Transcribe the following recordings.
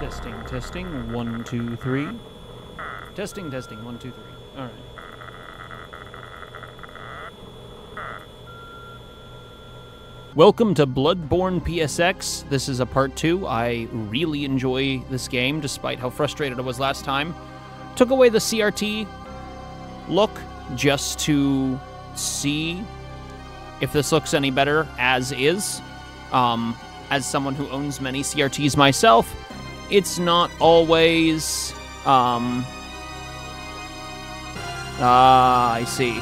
Testing, testing, 1, 2, 3. Testing, testing, 1, 2, 3. All right. Welcome to Bloodborne PSX. This is a part 2. I really enjoy this game, despite how frustrated I was last time. Took away the CRT look just to see if this looks any better as is. As someone who owns many CRTs myself, it's not always... I see.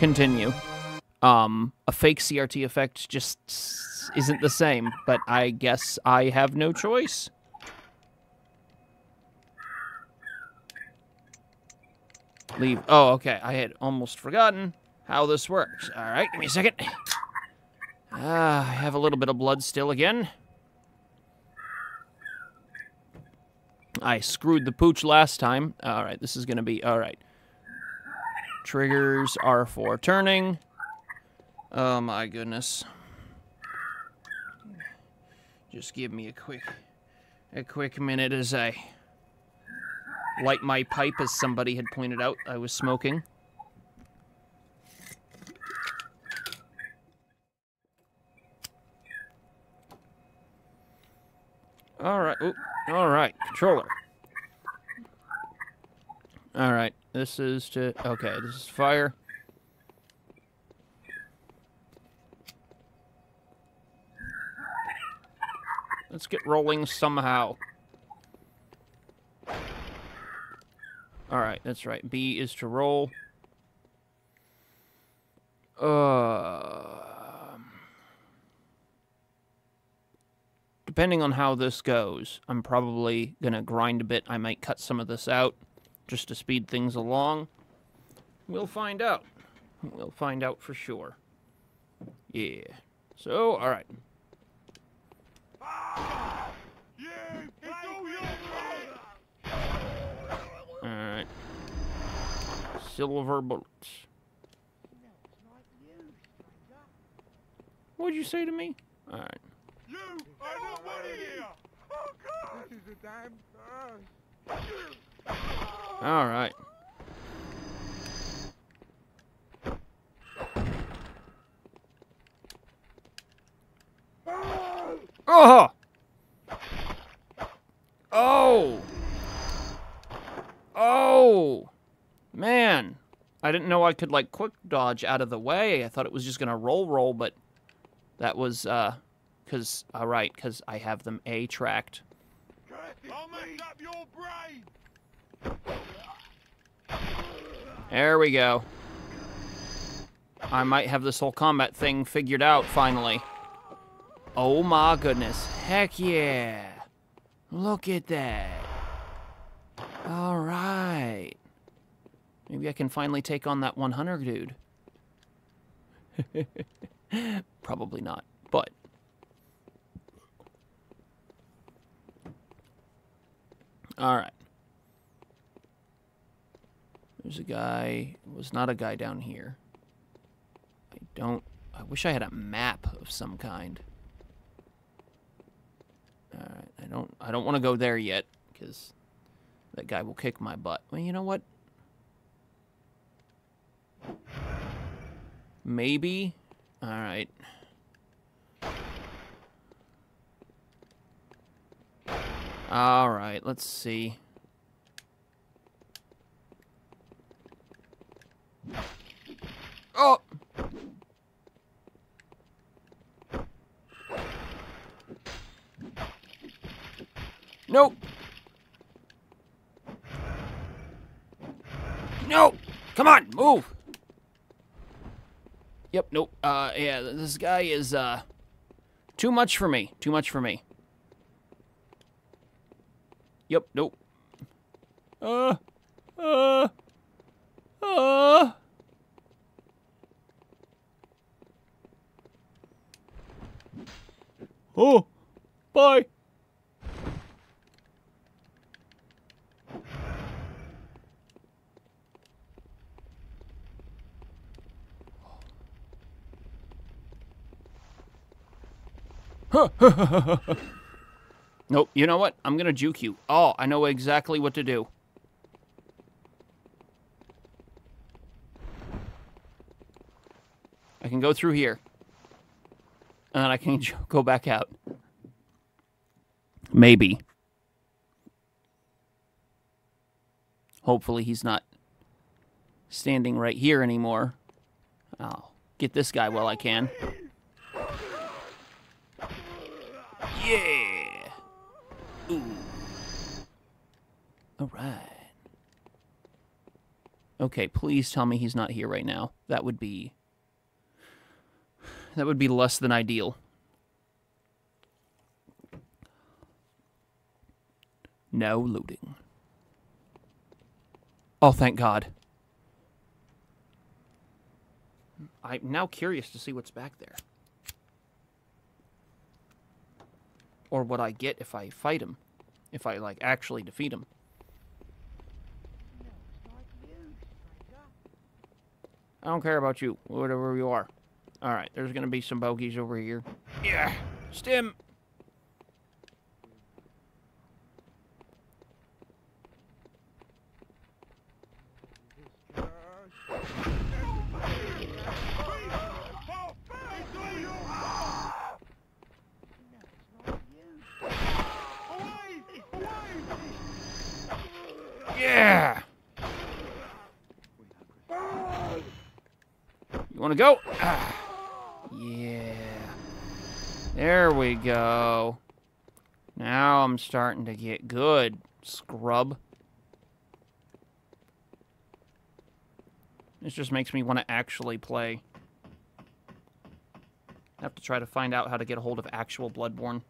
Continue. A fake CRT effect just isn't the same, but I guess I have no choice. Leave. Oh, okay. I had almost forgotten how this works. All right, give me a second. I have a little bit of blood still again. I screwed the pooch last time. All right, this is going to be... All right. Triggers are for turning. Oh, my goodness. Just give me a quick minute as I light my pipe, as somebody had pointed out I was smoking. All right. Oop. All right. Controller. All right. This is to... Okay, this is fire. Let's get rolling somehow. Alright, that's right. B is to roll. Depending on how this goes, I'm probably going to grind a bit. I might cut some of this out, just to speed things along. We'll find out. We'll find out for sure. Yeah. So, all right. All right. Silver bullets. What'd you say to me? All right. You are not ready here. Oh God! This is a damn thing. All right. Oh! Oh! Oh! Man. I didn't know I could, like, quick dodge out of the way. I thought it was just gonna roll, but that was, because I have them A-tracked. I'll mess up your brain! There we go. I might have this whole combat thing figured out, finally. Oh my goodness. Heck yeah. Look at that. Alright. Maybe I can finally take on that 100 dude. Probably not, but... Alright. There's a guy. It was not a guy down here. I wish I had a map of some kind. Alright, I don't want to go there yet, because that guy will kick my butt. Well, you know what? Maybe. Alright. Alright, let's see. Oh! Nope! No! Come on, move! Yep, nope. Yeah, this guy is, too much for me. Too much for me. Yep, nope. Oh, bye. Nope, you know what? I'm gonna juke you. Oh, I know exactly what to do. I can go through here. And then I can go back out. Maybe. Hopefully he's not standing right here anymore. I'll get this guy while I can. Yeah! Ooh. Alright. Okay, please tell me he's not here right now. That would be... that would be less than ideal. Now loading. Oh, thank God. I'm now curious to see what's back there. Or what I get if I fight him. If I, like, actually defeat him. I don't care about you, whatever you are. Alright, there's gonna be some bogeys over here. Yeah! Stim! Yeah! You wanna go? Ah. Yeah. There we go. Now I'm starting to get good, scrub. This just makes me want to actually play. I have to try to find out how to get a hold of actual Bloodborne.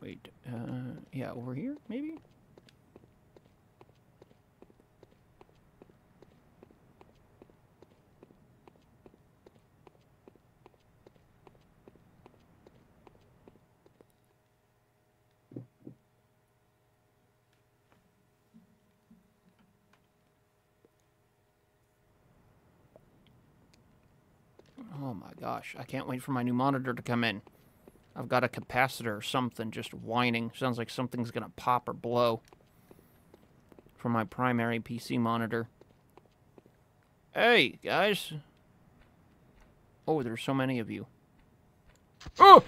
Wait, yeah, over here, maybe? Oh my gosh, I can't wait for my new monitor to come in. I've got a capacitor or something just whining. Sounds like something's gonna pop or blow from my primary PC monitor. Hey, guys. Oh, there's so many of you. Oh!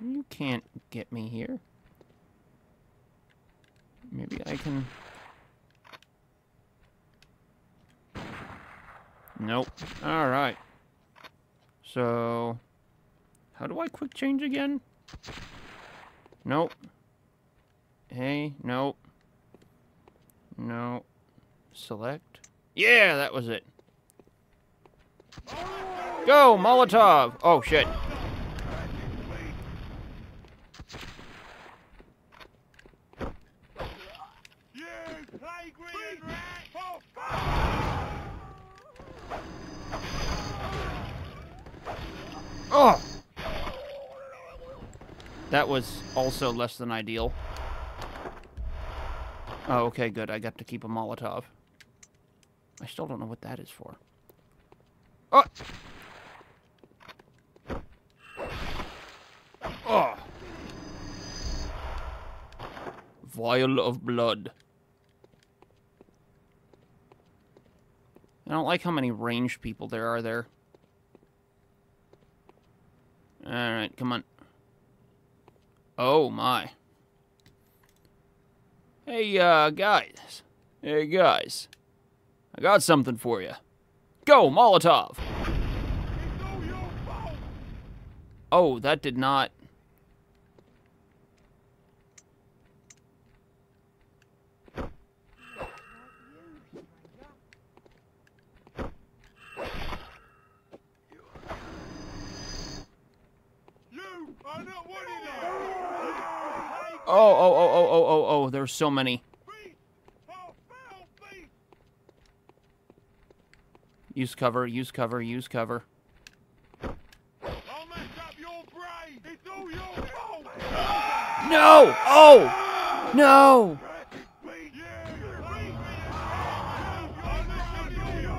You can't get me here. Maybe I can... nope. Alright. So... how do I quick change again? Nope. Hey, nope. No. Select. Yeah, that was it. Go, Molotov! Oh, shit. Oh! That was also less than ideal. Oh, okay, good. I got to keep a Molotov. I still don't know what that is for. Oh! Oh! Vial of blood. I don't like how many ranged people there are there. Alright, come on. Oh, my. Hey, guys. Hey, guys. I got something for you. Go, Molotov! Oh, that did not... Oh, there's so many. Use cover, use cover, use cover. I'll mess up your brain. It's all your fault. No! Oh! No!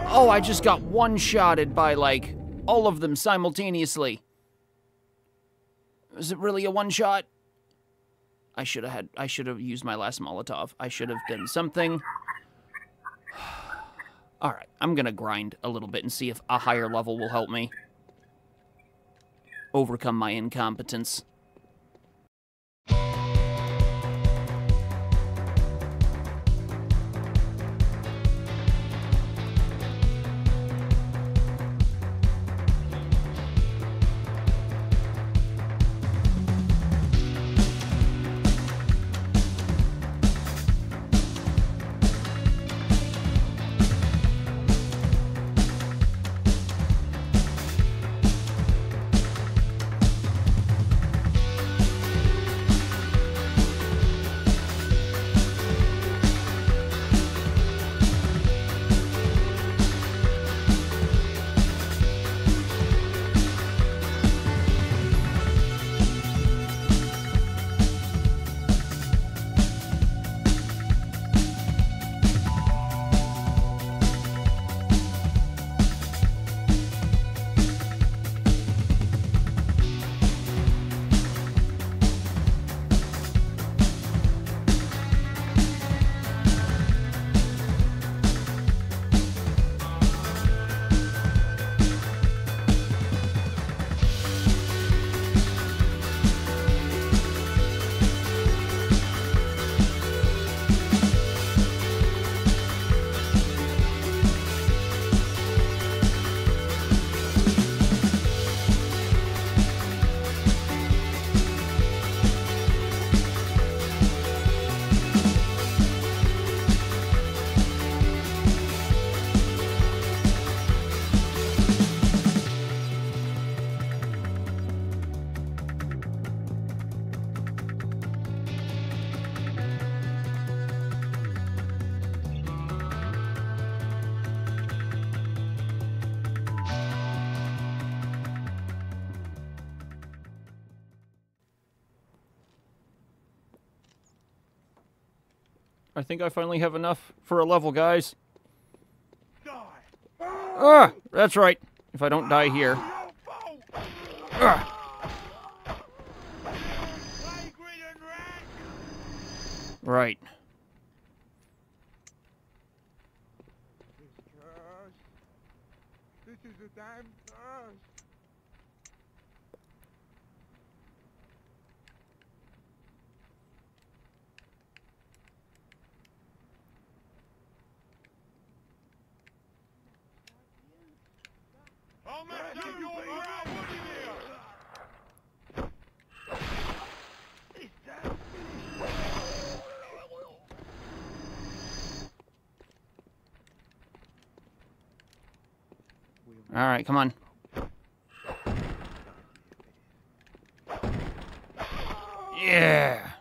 Oh, I just got one-shotted by, like, all of them simultaneously. Was it really a one-shot? I should have used my last Molotov. I should have done something. Alright, I'm gonna grind a little bit and see if a higher level will help me overcome my incompetence. I think I finally have enough for a level, guys. Ah, that's right. If I don't die here. Ah. Right. This is the time. All right, come on. Yeah.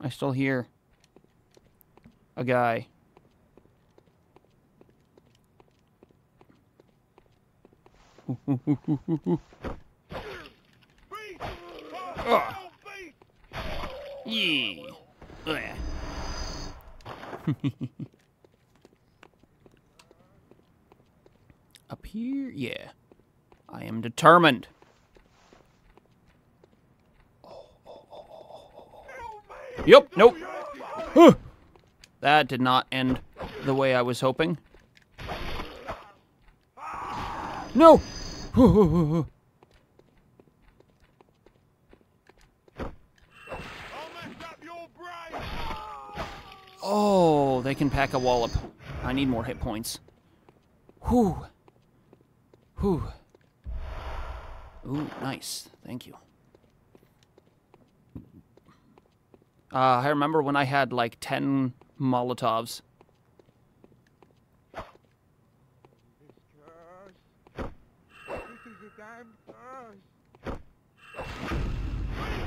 I still hear a guy. Yeah. Up here? Yeah. I am determined. Yep, nope. Huh. That did not end the way I was hoping. No! Oh, they can pack a wallop. I need more hit points. Whew. Whew. Ooh, nice. Thank you. I remember when I had like 10 Molotovs.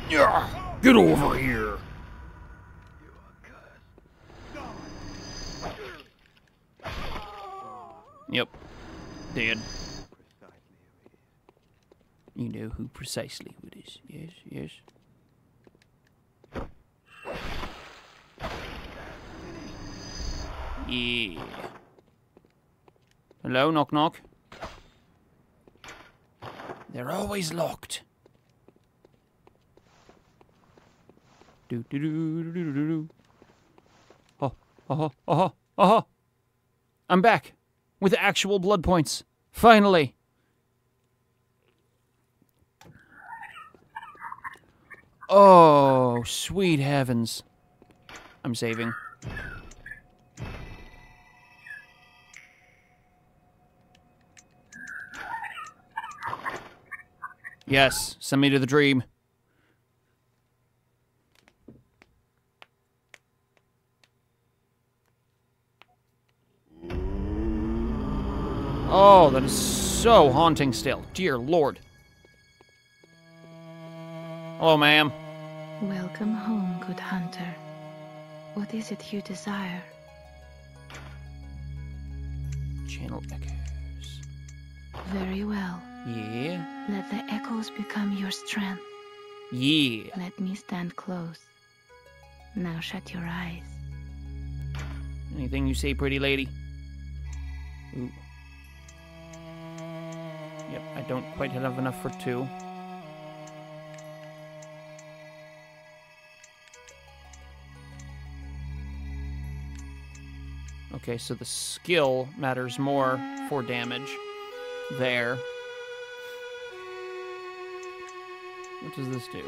Yeah, get over here. Yep. Dead. You know who precisely it is. Yes, yes. Yeah. Hello, knock knock. They're always locked. Do do do do do do. Oh, oh, oh, oh. I'm back with actual blood points. Finally. Oh, sweet heavens. I'm saving. Yes, send me to the dream. Oh, that is so haunting still. Dear Lord. Hello, ma'am. Welcome home, good hunter. What is it you desire? Channel echoes. Very well. Yeah. Let the echoes become your strength. Yeah. Let me stand close. Now shut your eyes. Anything you say, pretty lady? Ooh. Yep, I don't quite have enough for two. Okay, so the skill matters more for damage. There. What does this do?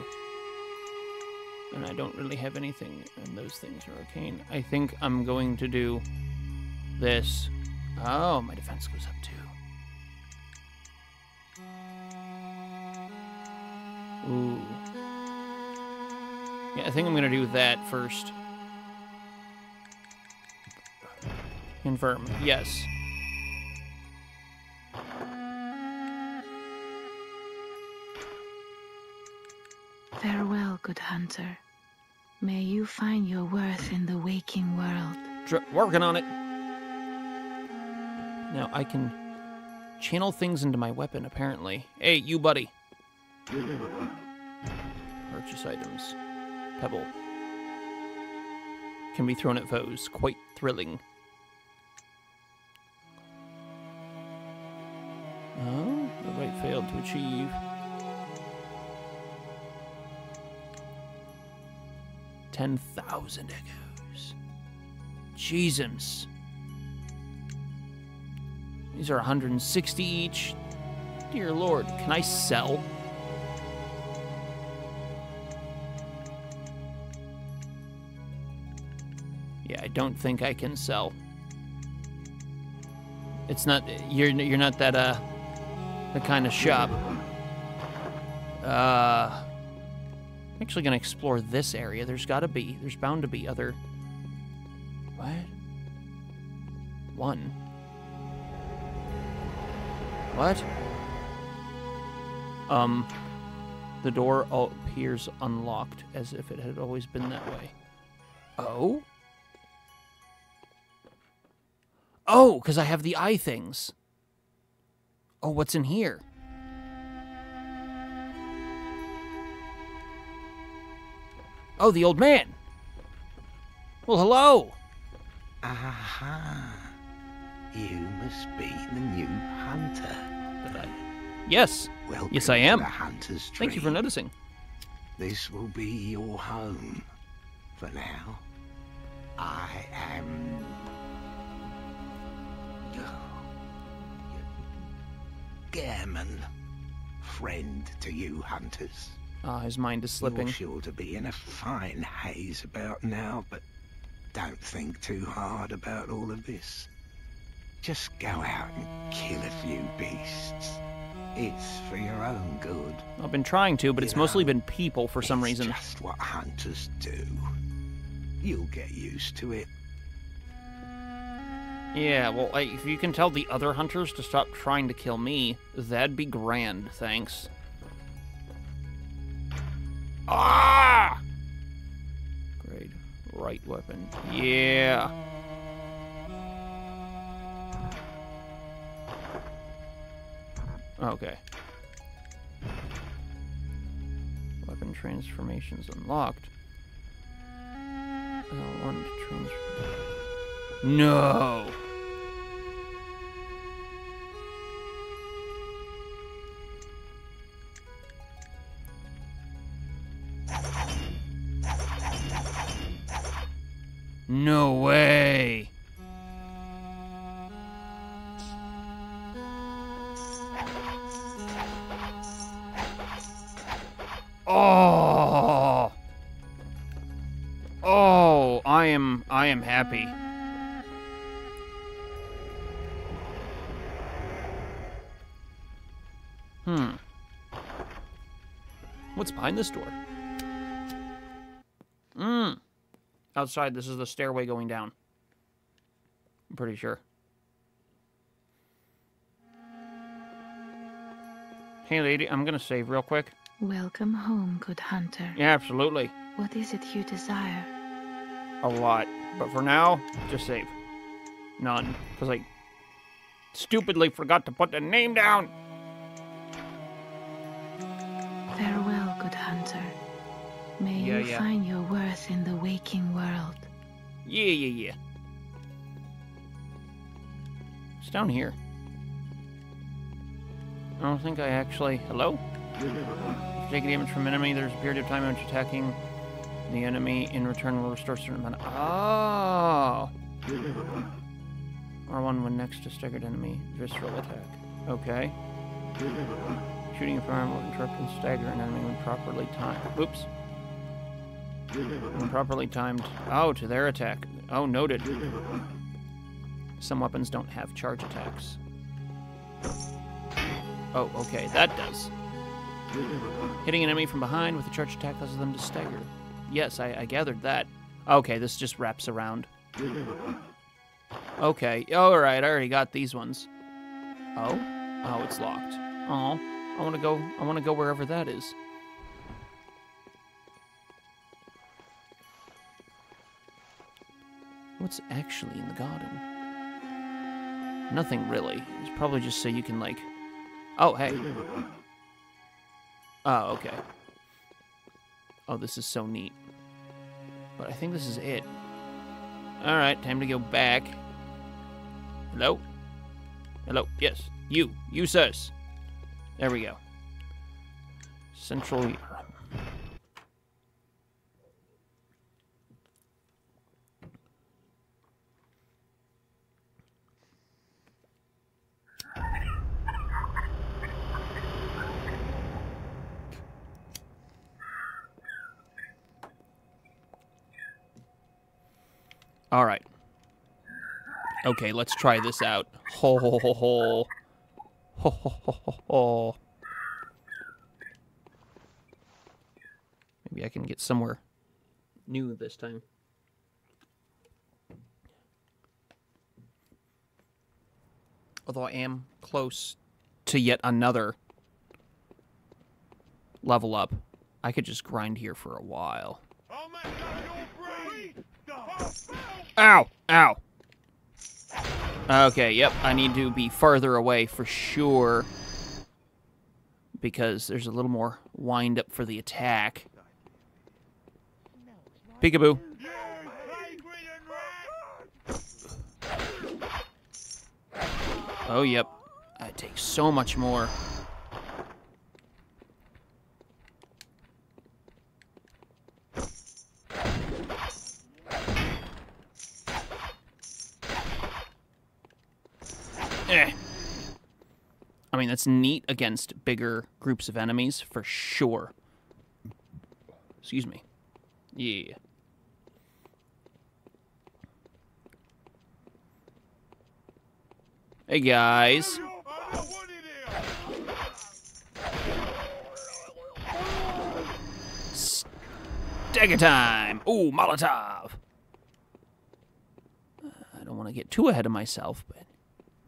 And I don't really have anything, and those things are arcane. I think I'm going to do this. Oh, my defense goes up too. Ooh. Yeah, I think I'm going to do that first. Confirm. Yes. Farewell, good hunter. May you find your worth in the waking world. Working on it. Now I can channel things into my weapon, apparently. Hey, you buddy. Purchase items. Pebble. Can be thrown at foes. Quite thrilling. Oh, the light failed to achieve. Ten 10,000 echoes. Jesus. These are 160 each. Dear Lord, can I sell? Yeah, I don't think I can sell. It's not you're not that the kind of shop. I'm actually gonna explore this area. There's bound to be other... What? One. What? The door appears unlocked, as if it had always been that way. Oh? Oh, because I have the eye things. Oh, what's in here? Oh, the old man. Well, hello. Aha. You must be the new hunter. Yes. Welcome. Yes, I am. To the hunter's dream. Thank you for noticing. This will be your home. For now, I am... Scareman, friend to you hunters. Ah, his mind is slipping. You're sure to be in a fine haze about now, but don't think too hard about all of this. Just go out and kill a few beasts. It's for your own good. I've been trying to, but it's mostly been people for some reason. It's just what hunters do. You'll get used to it. Yeah, well, if you can tell the other hunters to stop trying to kill me, that'd be grand, thanks. Ah! Great. Right weapon. Yeah. Okay. and transformations unlocked. One to transform. No! No way! Oh! Oh, I am happy. What's behind this door? Outside, this is the stairway going down. I'm pretty sure. Hey, lady, I'm gonna save real quick. Welcome home, good hunter. Yeah, absolutely. What is it you desire? A lot. But for now, just save. None. Because I stupidly forgot to put the name down. Farewell, good hunter. May you find your worth in the waking world. Yeah. It's down here. I don't think I actually... Hello? Taking damage from enemy, there's a period of time in which attacking the enemy in return will restore a certain amount of... Oh! R1 when next to staggered enemy. Visceral attack. Okay. Shooting a firearm will interrupt and stagger an enemy when properly timed. Oops. When properly timed. Oh, to their attack. Oh, noted. Some weapons don't have charge attacks. Oh, okay, that does. Hitting an enemy from behind with a charge attack causes them to stagger. Yes, I gathered that. Okay, this just wraps around. Okay, alright, I already got these ones. Oh? Oh, it's locked. Oh, I wanna go wherever that is. What's actually in the garden? Nothing really. It's probably just so you can, like... Oh, hey. Oh, okay. Oh, this is so neat. But I think this is it. Alright, time to go back. Hello? Hello, yes. You. You, sirs. There we go. Central... All right. Okay, let's try this out. Ho ho ho ho. Ho ho ho ho ho. Maybe I can get somewhere new this time. Although I am close to yet another level up. I could just grind here for a while. Oh my God, ow! Ow! Okay, yep, I need to be farther away for sure. Because there's a little more wind-up for the attack. Peekaboo. Oh, yep. I take so much more. I mean, that's neat against bigger groups of enemies, for sure. Excuse me. Yeah. Hey, guys. Stagger time! Ooh, Molotov! I don't want to get too ahead of myself, but...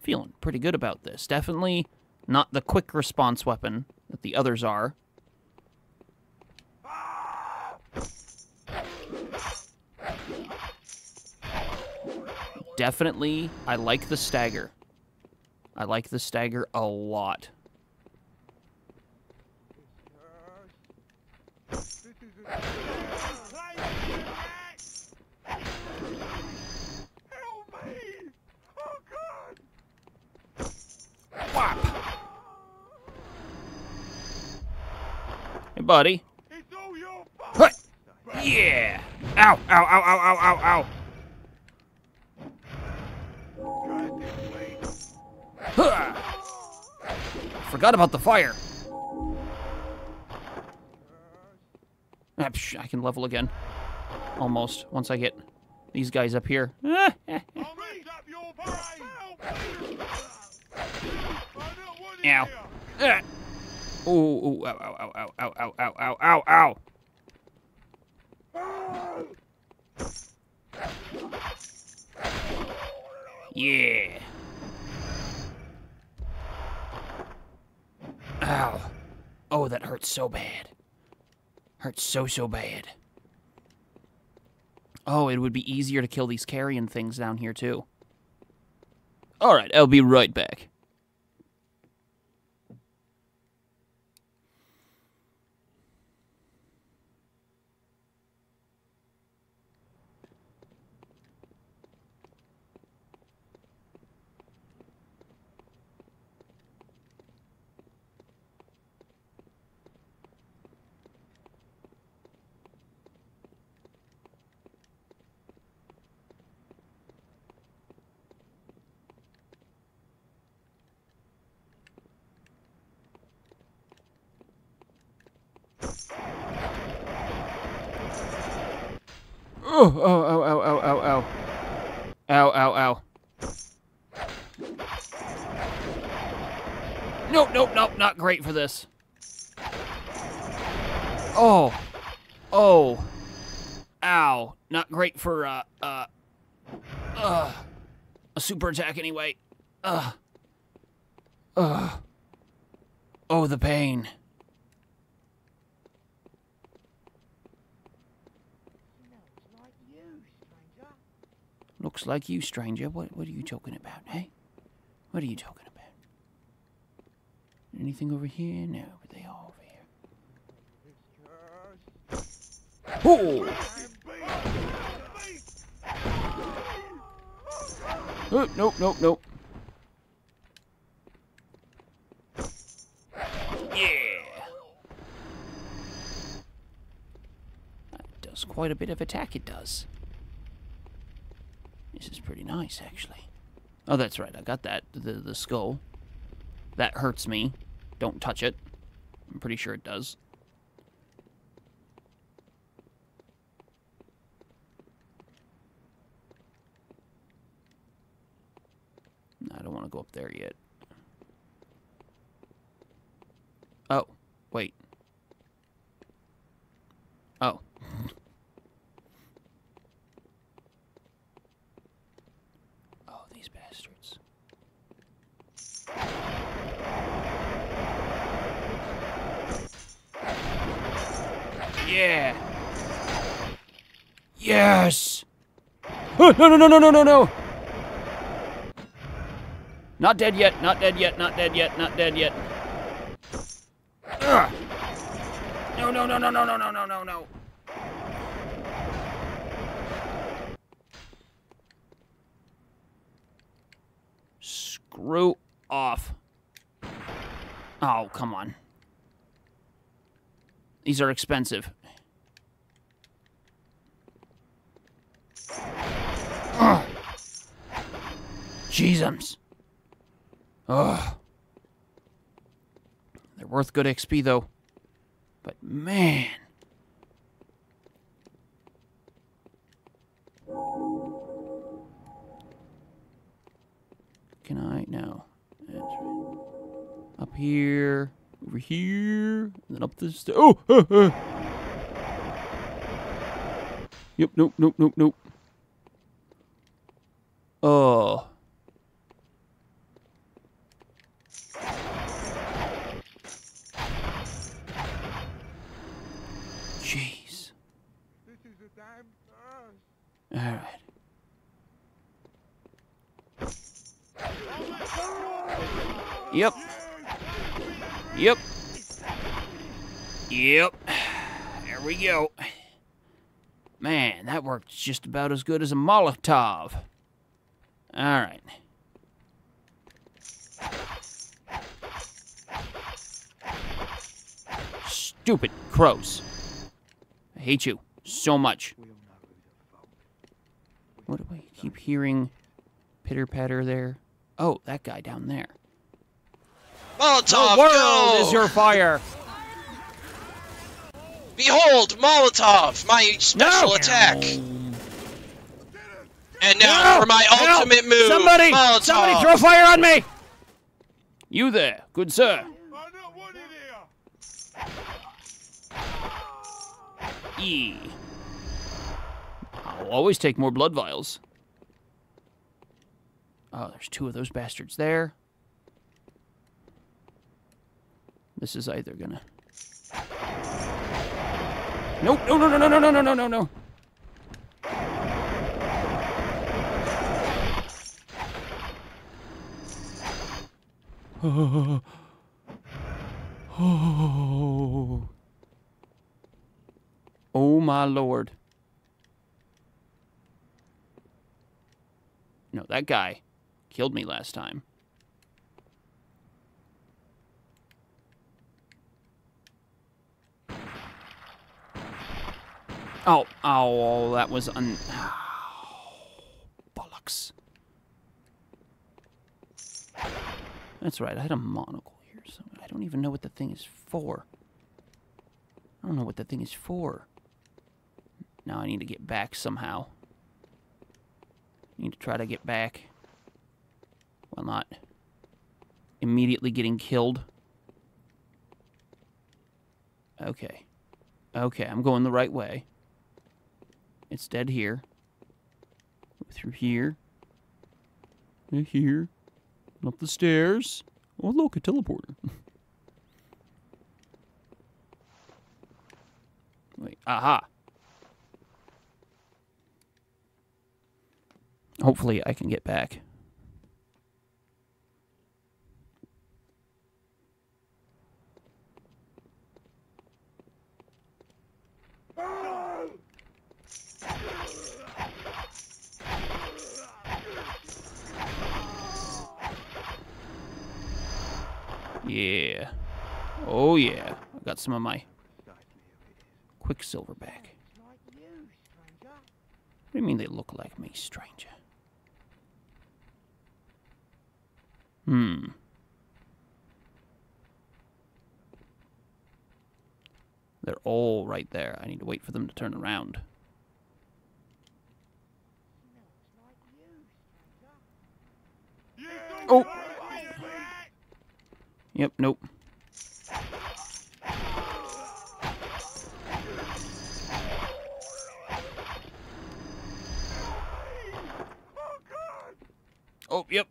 feeling pretty good about this. Definitely not the quick response weapon that the others are. Definitely, I like the stagger. I like the stagger a lot. Hey, buddy. It's all your fault. Yeah. Ow, ow, ow, ow, ow, ow, ow. Huh. Forgot about the fire. Ah, psh, I can level again. Almost. Once I get these guys up here. Ow. Oh, ow, ow, ow, ow, ow, ow, ow, ow, ow, ow. Yeah. Ow. Oh, that hurts so bad. Hurts so, so bad. Oh, it would be easier to kill these carrion things down here, too. Alright, I'll be right back. Oh, ow, ow, ow, ow, ow, ow. Ow, ow, ow. Nope, nope, nope, not great for this. Oh. Oh. Ow. Not great for, a super attack anyway. Oh, the pain. Looks like you, stranger. What are you talking about, hey? What are you talking about? Anything over here? No, but they are over here. Oh! Nope, nope, nope. Yeah! That does quite a bit of attack, it does. This is pretty nice, actually. Oh, that's right. I got that. The skull. That hurts me. Don't touch it. I'm pretty sure it does. I don't want to go up there yet. Oh, wait. Oh. Bastards. Yeah. Yes. Oh, no, no, no, no, no, no, no. Not dead yet. Not dead yet. Not dead yet. Not dead yet. Ugh. No, no, no, no, no, no, no, no, no, no. Screw off. Oh, come on. These are expensive. Ugh. Jeezums. Ugh. They're worth good XP, though. But, man. Can I? No. That's right. Up here. Over here. And then up this. Oh! Yep, nope, nope, nope, nope. Oh. Jeez. Alright. Yep. Yep. Yep. There we go. Man, that worked just about as good as a Molotov. Alright. Stupid crows. I hate you so much. What do I keep hearing? Pitter-patter there. Oh, that guy down there. Molotov, the world is your fire. Behold, Molotov, my special attack. And now for my ultimate move, somebody, Molotov. Somebody throw fire on me. You there, good sir. E. I'll always take more blood vials. Oh, there's two of those bastards there. This is either gonna... Nope, no, no, no, no, no, no, no, no, no. Oh. Oh. Oh, my lord. No, that guy killed me last time. Oh, oh, that was bollocks. That's right, I had a monocle here. So I don't even know what the thing is for. I don't know what that thing is for. Now I need to get back somehow. I need to try to get back while not immediately getting killed. Okay. Okay, I'm going the right way. It's dead here. Go through here. Through here. Up the stairs. Oh, look, a teleporter. Wait, aha. Hopefully I can get back. Yeah. Oh, yeah. I got some of my Quicksilver back. What do you mean they look like me, stranger? Hmm. They're all right there. I need to wait for them to turn around. Oh! Yep, nope. Oh, yep.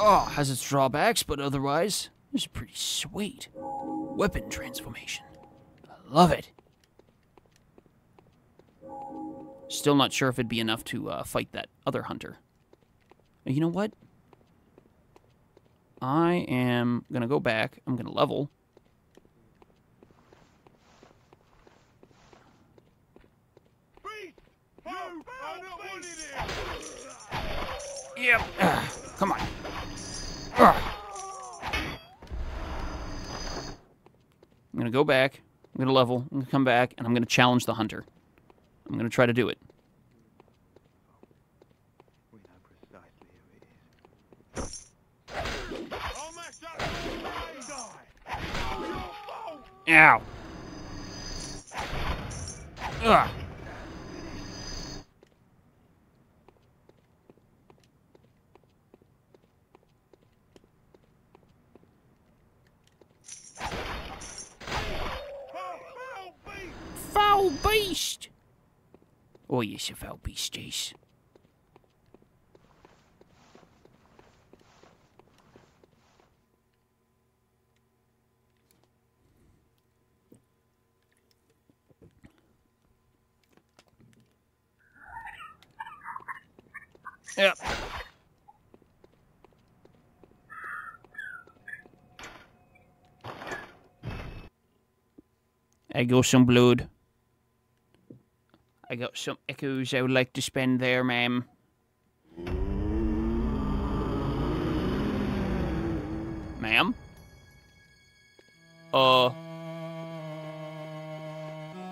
Oh, has its drawbacks, but otherwise, it's pretty sweet. Weapon transformation. I love it. Still not sure if it'd be enough to fight that other hunter. You know what? I am going to go back. I'm going to level. Yep. Come on. I'm going to go back. I'm going to level. I'm going to come back, and I'm going to challenge the hunter. I'm going to try to do it. Ow. Ugh. Foul beast! Oh, yes, a foul beast, Jace. Yep. I got some blood. I got some echoes I would like to spend there, ma'am. Ma'am?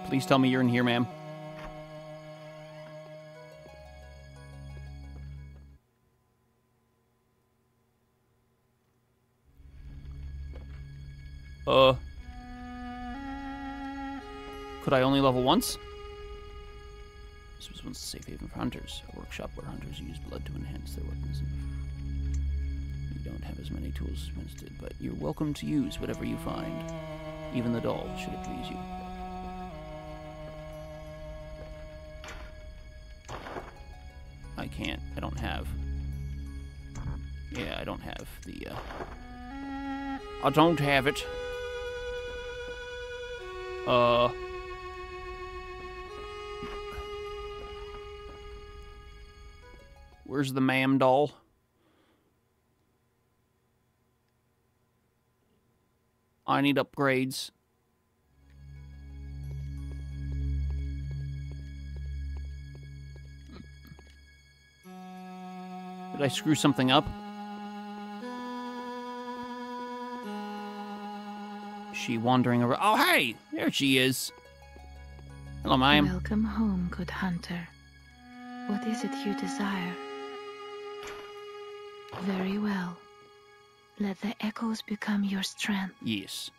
Please tell me you're in here, ma'am. Could I only level once? This was once a safe haven for hunters, a workshop where hunters use blood to enhance their weapons. You don't have as many tools as humans did, but you're welcome to use whatever you find. Even the doll, should it please you. I can't. I don't have. Yeah, I don't have the, I don't have it. Where's the ma'am doll? I need upgrades. Did I screw something up? Is she wandering around? Oh, hey! There she is. Hello, ma'am. Welcome home, good hunter. What is it you desire? Very well. Let the echoes become your strength. Yes.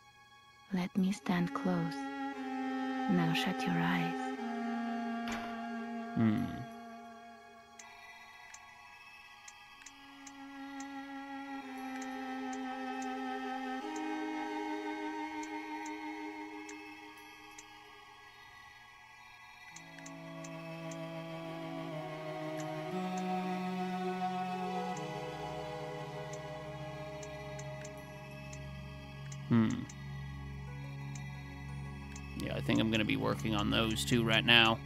Let me stand close. Now shut your eyes. Hmm. Yeah, I think I'm going to be working on those two right now.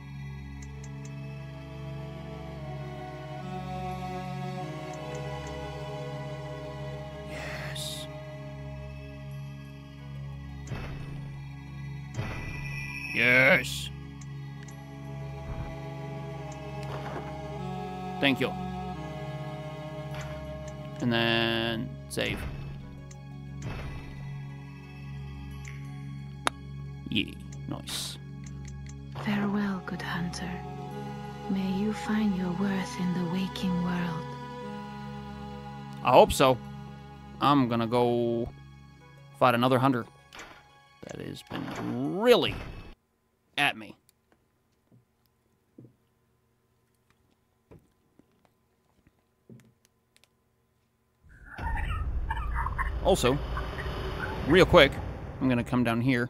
Yes. Yes. Thank you. And then save. Yeah, nice. Farewell, good hunter. May you find your worth in the waking world. I hope so. I'm gonna go fight another hunter that has been really at me. Also, real quick, I'm gonna come down here.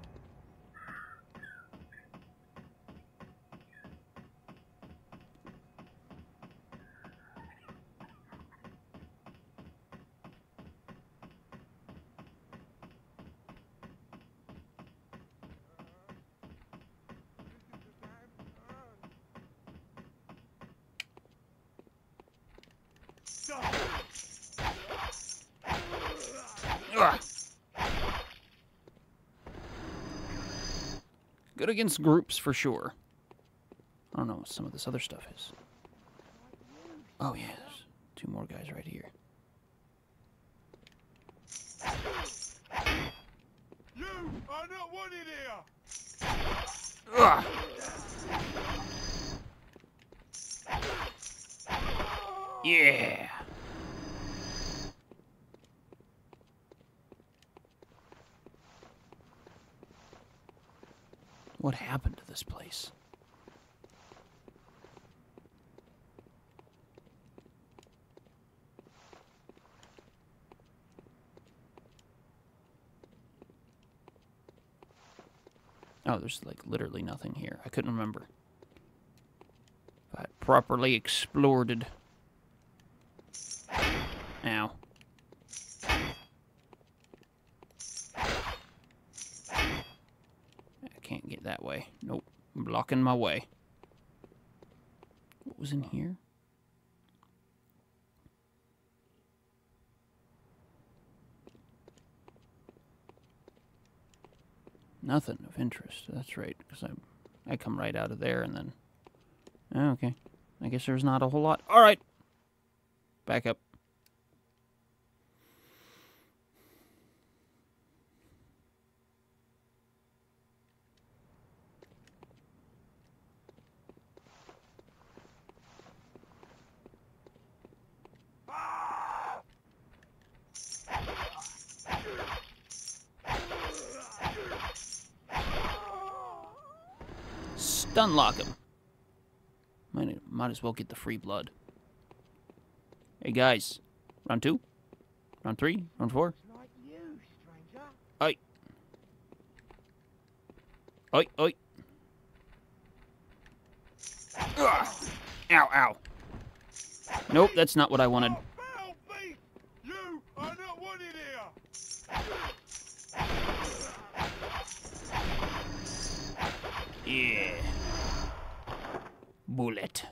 Good against groups for sure. I don't know what some of this other stuff is. Oh yeah, there's two more guys right here. You are not wanted here. Ugh. Yeah. What happened to this place? Oh, there's like literally nothing here. I couldn't remember if I properly explored it. Ow. Can't get that way. Nope. I'm blocking my way. What was in here? Nothing of interest. That's right, because I come right out of there and then... Oh, okay. I guess there's not a whole lot. All right. Back up. Unlock him. Might as well get the free blood. Hey guys, round 2, round 3, round 4. Oi! Oi! Oi! Ow! Ow! Nope, that's not what I wanted. Yeah. Bullet.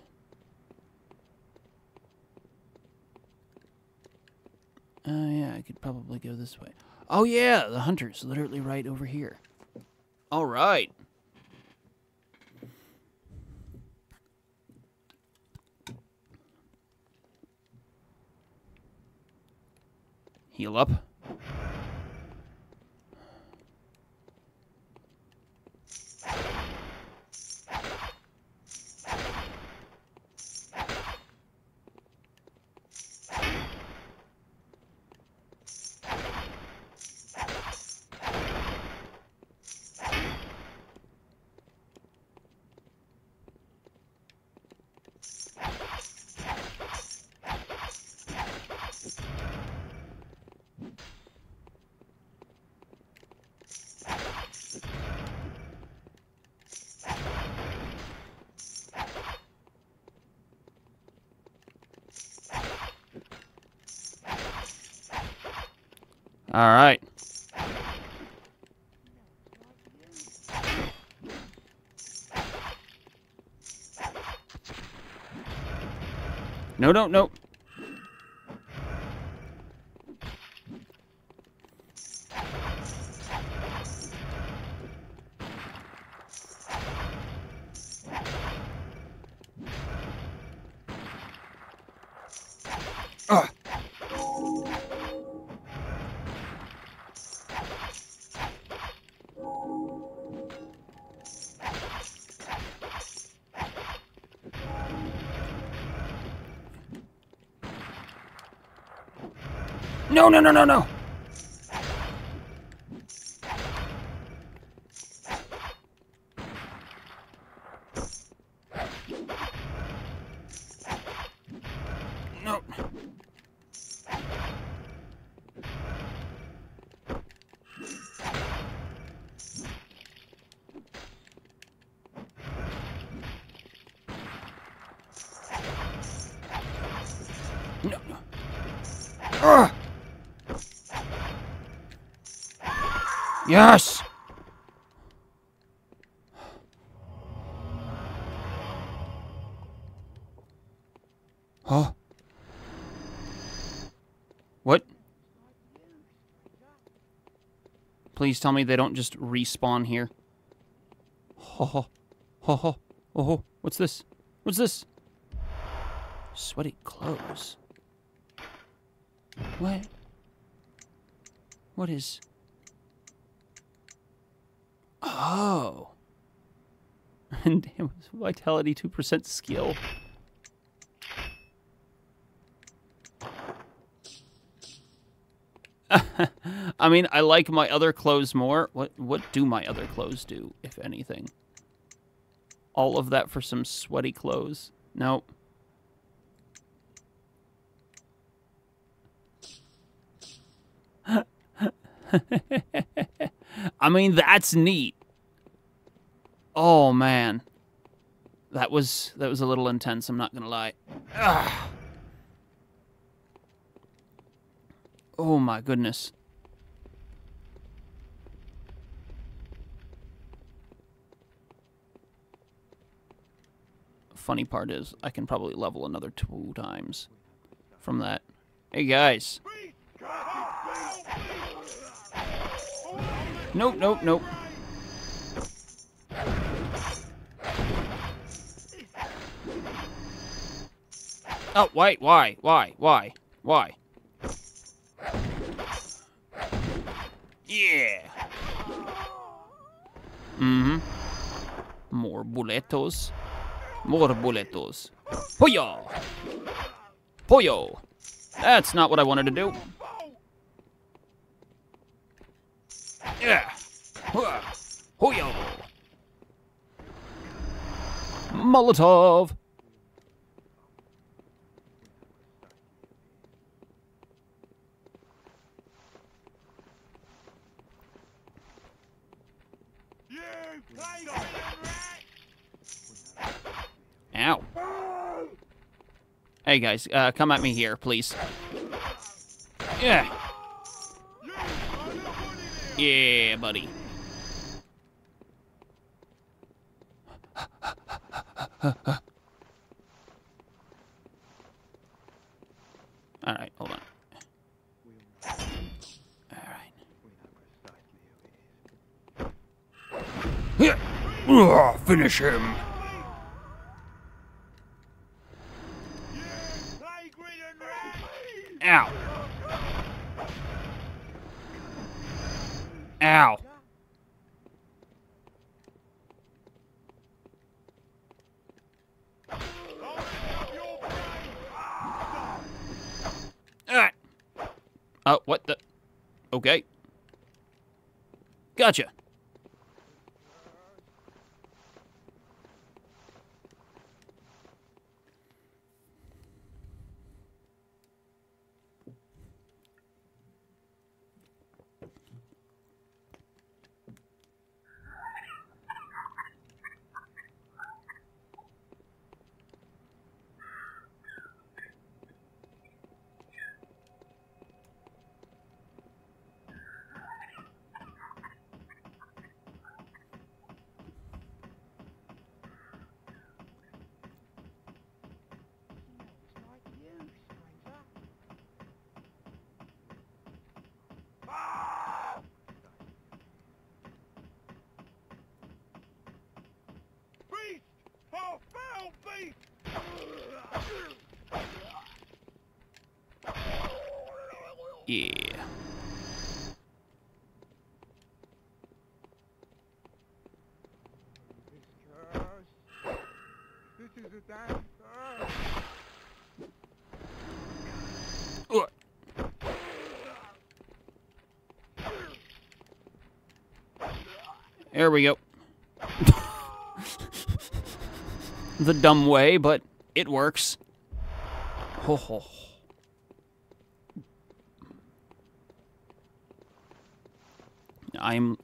Oh, yeah, I could probably go this way. Oh, yeah, the hunter's literally right over here. All right. Heal up. All right. No, no, no. No, no, no, no, no. No. No. Ugh. Yes! Huh? What? Please tell me they don't just respawn here. Ho ho. Ho ho. Oh ho. What's this? What's this? Sweaty clothes. What? What is... Oh. And damn, vitality 2% skill. I mean, I like my other clothes more. What do my other clothes do, if anything? All of that for some sweaty clothes. Nope. I mean, that's neat. Oh man, that was a little intense. I'm not gonna lie. Ugh. Oh my goodness. Funny part is, I can probably level another 2 times from that. Hey guys. Nope, nope, nope. Oh, wait, why? Yeah! Mm-hmm. More boletos. More boletos. Puyo! Puyo! That's not what I wanted to do. Yeah! Puyo! Molotov! Ow. Hey guys, come at me here, please. Yeah. Yeah, buddy. Alright, hold on. Alright. Finish him. Ow. Ow. Alright. Oh, what the? Okay. Gotcha. Yeah. There we go. The dumb way, but it works. Ho ho.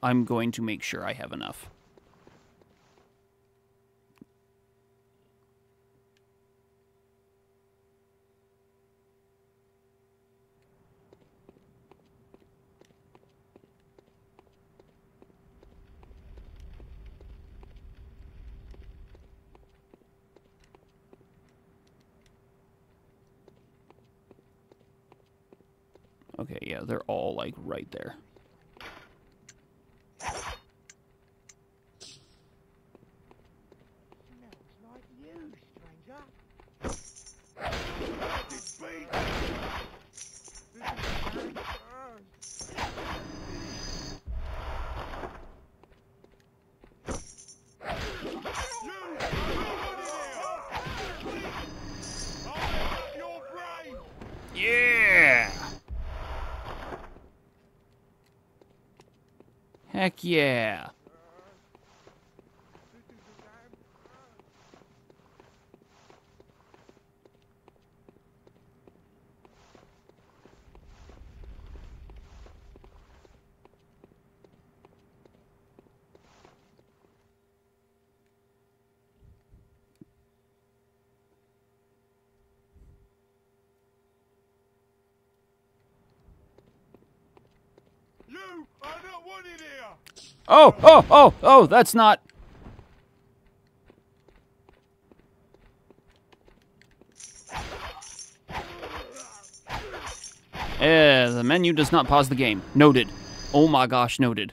I'm going to make sure I have enough. Okay, yeah, they're all like right there. Heck yeah. Oh, oh, oh, oh, that's not. The menu does not pause the game. Noted. Oh my gosh, noted.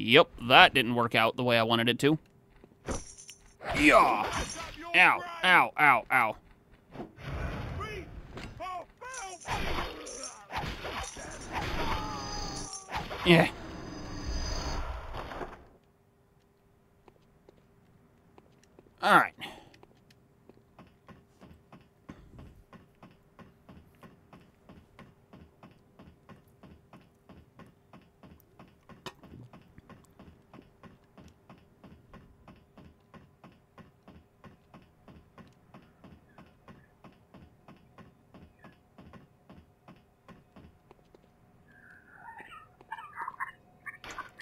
Yep, that didn't work out the way I wanted it to. Yeah. Ow, ow, ow, ow. Yeah. Alright.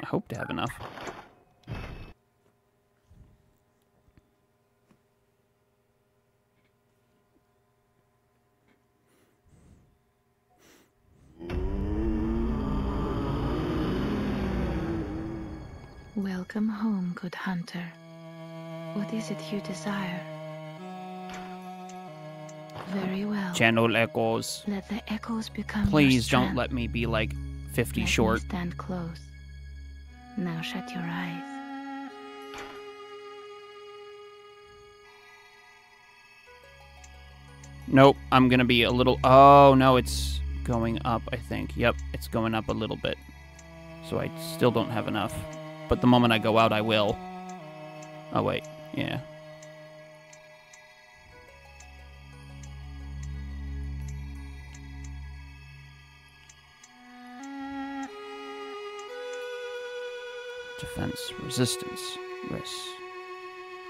I hope to have enough. Welcome home, good hunter. What is it you desire? Very well. Channel echoes. Let the echoes become. Please don't let me be like 50 let short. Me stand close. Now shut your eyes. Nope, I'm gonna be a little... Oh, no, it's going up, I think. Yep, it's going up a little bit. So I still don't have enough. But the moment I go out, I will. Oh, wait. Yeah. Defense, resistance, risk.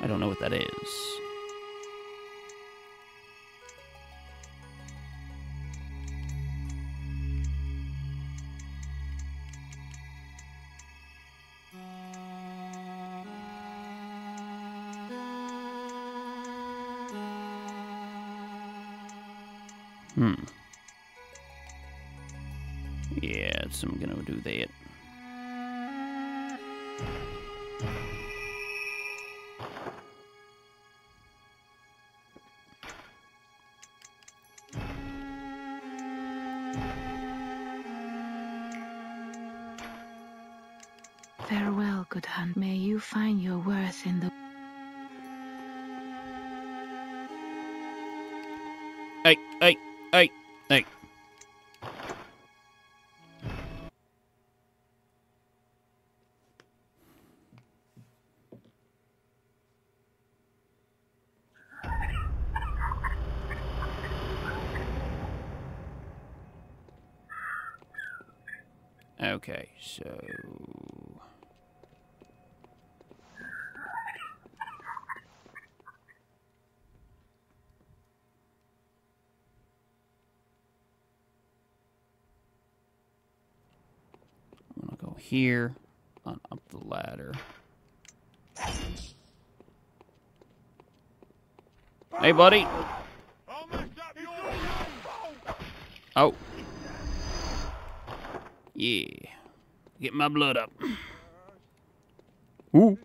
I don't know what that is. Hmm. Yeah, so I'm gonna do that. Farewell, good hunt. May you find your worth in the... Hey, hey, hey, hey. Okay, so... here on up the ladder. Hey, buddy. Oh. Yeah. Get my blood up. Ooh.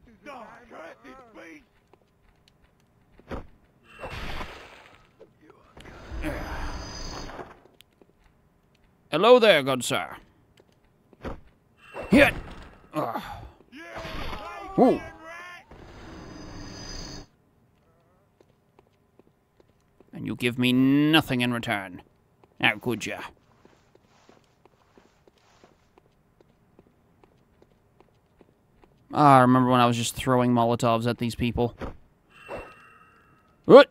Hello there, good sir. Hit! Ugh. Ooh. And you give me nothing in return. How could ya? Ah, I remember when I was just throwing Molotovs at these people. What?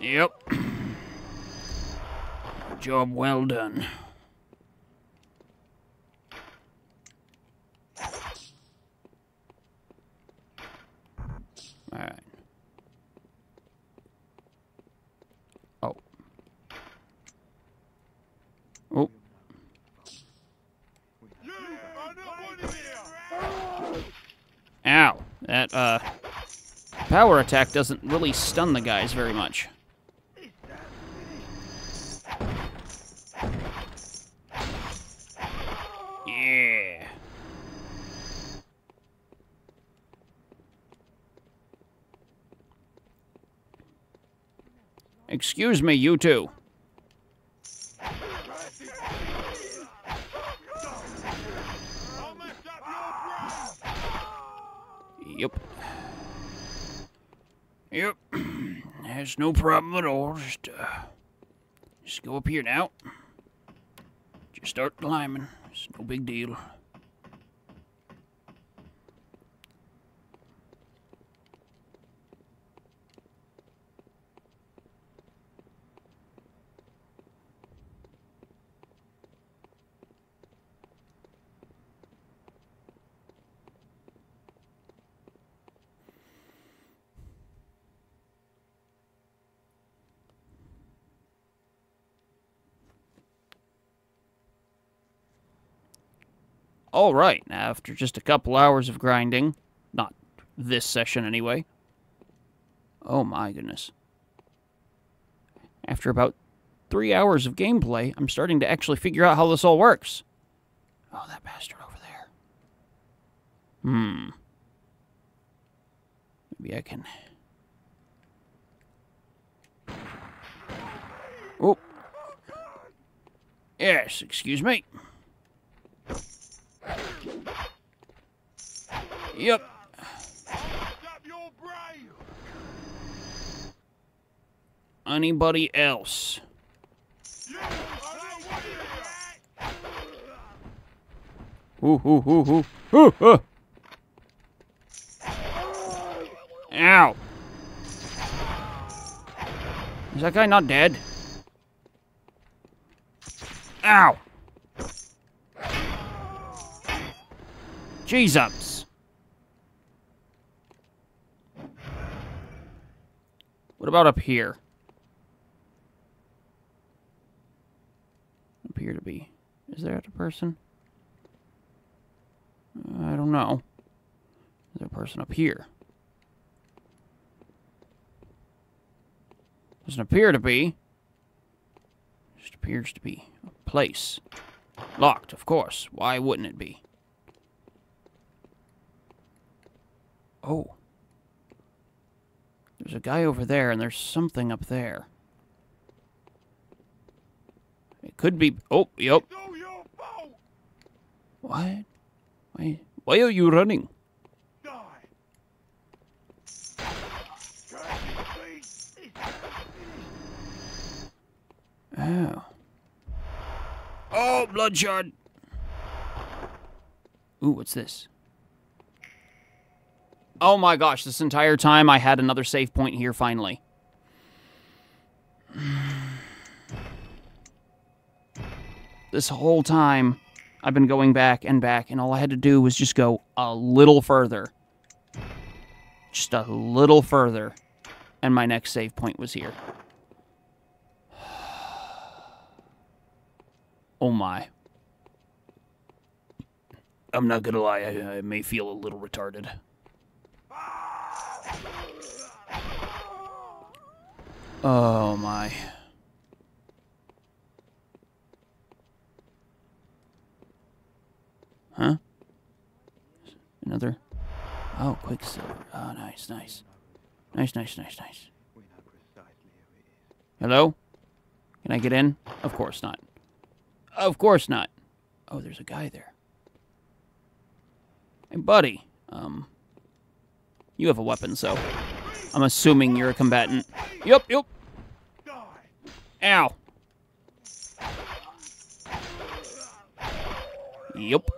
Yep. Job well done. All right. Oh. Oh. Ow. That, power attack doesn't really stun the guys very much. Excuse me, you two. Yep. That's no problem at all. Just go up here now. Just start climbing. It's no big deal. Alright, now after just a couple hours of grinding, not this session anyway. Oh my goodness. After about 3 hours of gameplay, I'm starting to actually figure out how this all works. Oh, that bastard over there. Maybe I can... Oh. Yes, excuse me. Yep. Anybody else? Ooh. Ow. Is that guy not dead? Ow. Jesus. What about up here? Appear to be. Is there a person? I don't know. Is there a person up here? Doesn't appear to be. Just appears to be a place. Locked, of course. Why wouldn't it be? Oh. There's a guy over there, and there's something up there. It could be... Oh, yep. What? Why are you running? Die. Oh. Oh, Bloodshot! Ooh, what's this? Oh my gosh, this entire time I had another save point here, finally. This whole time, I've been going back and back, and all I had to do was just go a little further. Just a little further. And my next save point was here. Oh my. I'm not gonna lie, I may feel a little retarded. Oh my. Huh? Another. Oh, Quicksilver. Oh, nice. Nice. Hello? Can I get in? Of course not. Oh, there's a guy there. Hey, buddy. You have a weapon, so I'm assuming you're a combatant. Yup. Ow. Yup.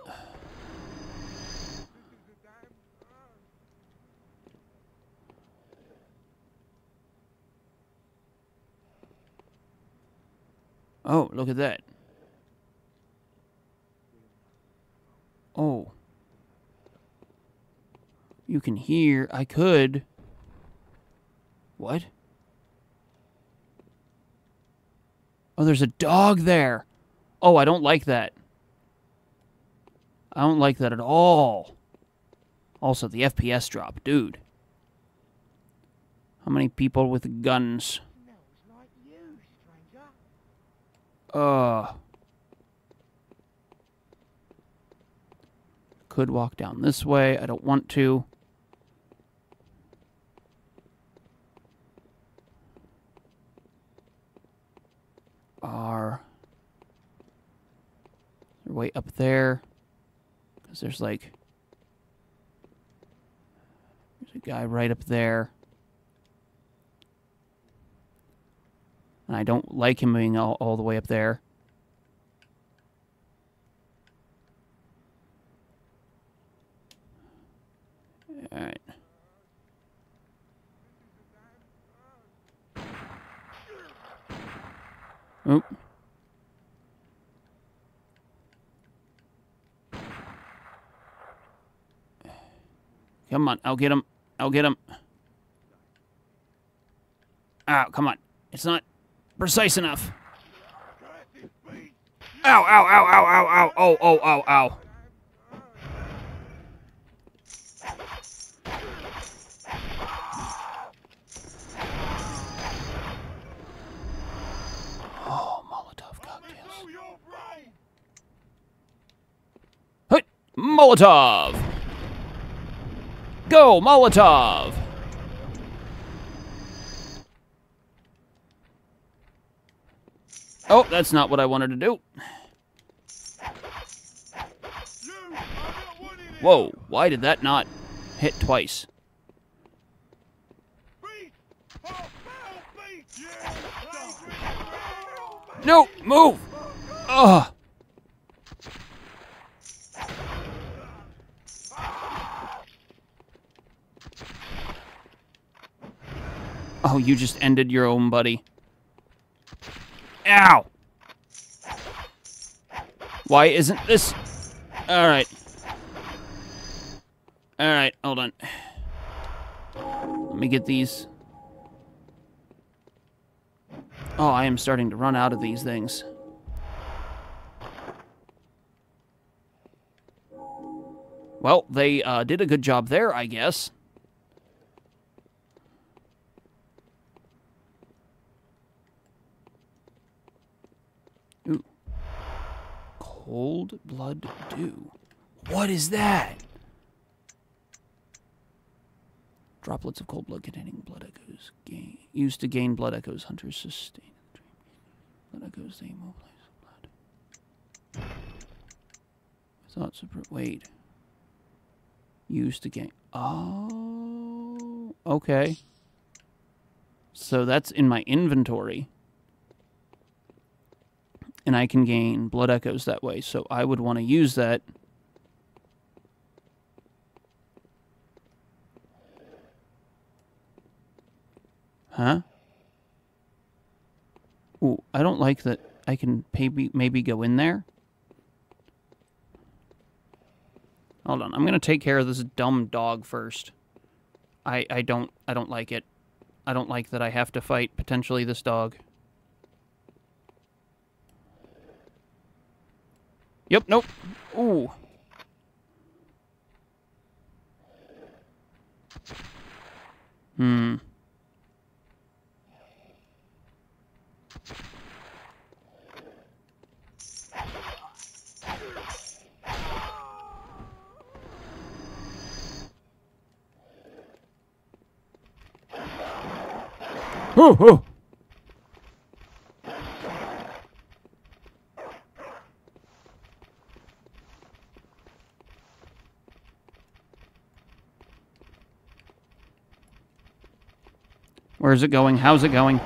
Oh, look at that. Oh. You can hear. I could. What? Oh, there's a dog there. Oh, I don't like that. I don't like that at all. Also, the FPS drop. Dude. How many people with guns? Could walk down this way. I don't want to. Way up there, because there's like There's a guy right up there. And I don't like him being all the way up there. All right. Oop. Come on, I'll get him. I'll get him. Ow, come on. It's not precise enough. Ow, ow, ow, ow, ow, ow, oh, oh, ow, ow. Oh, Molotov cocktails. Hey, Molotov! Go, Molotov! Oh, that's not what I wanted to do. Whoa, why did that not hit twice? No, move! Ugh! Oh, you just ended your own buddy. Ow! Why isn't this... Alright. Alright, hold on. Let me get these. Oh, I am starting to run out of these things. Well, they did a good job there, I guess. Cold blood dew. What is that? Droplets of cold blood containing blood echoes used to gain blood echoes. Hunters sustain the dream. Blood echoes, they immobilize the blood. Thoughts of... Wait. Used to gain... Oh. Okay. So that's in my inventory. And I can gain blood echoes that way, so I would want to use that. Huh? Ooh, I don't like that I can maybe go in there. Hold on, I'm going to take care of this dumb dog first. I don't like it. I don't like that I have to fight, potentially, this dog. Yep, nope. Ooh. Hmm. Ooh, ooh. Where's it going? How's it going?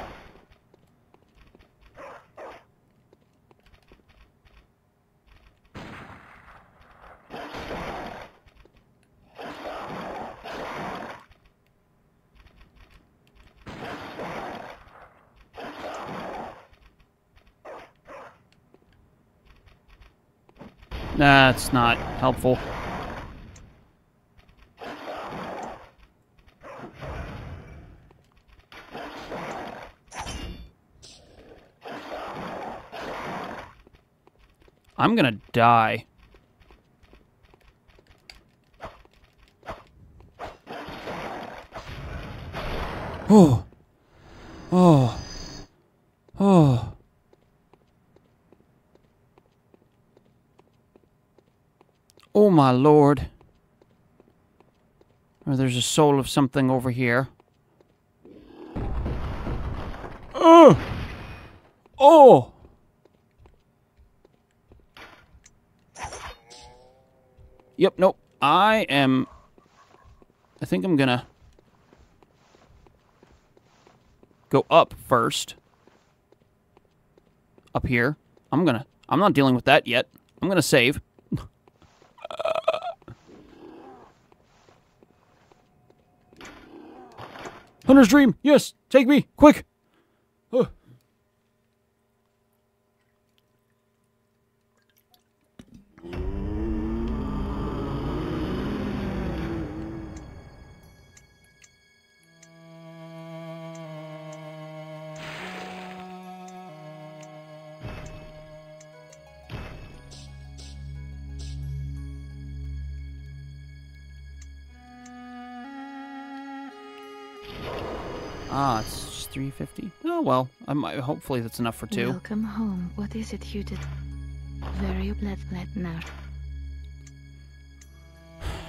That's not helpful. I'm gonna die. Oh. Oh. Oh. Oh, my Lord. Oh, there's a soul of something over here. Oh. Oh. Yep, nope. I think I'm gonna... go up first. Up here. I'm not dealing with that yet. I'm gonna save. Hunter's Dream! Yes! Take me! Quick! Oh. Ah, it's just 350. Oh well, I might. Hopefully that's enough for two. Welcome home. What is it you did? Very blessed now.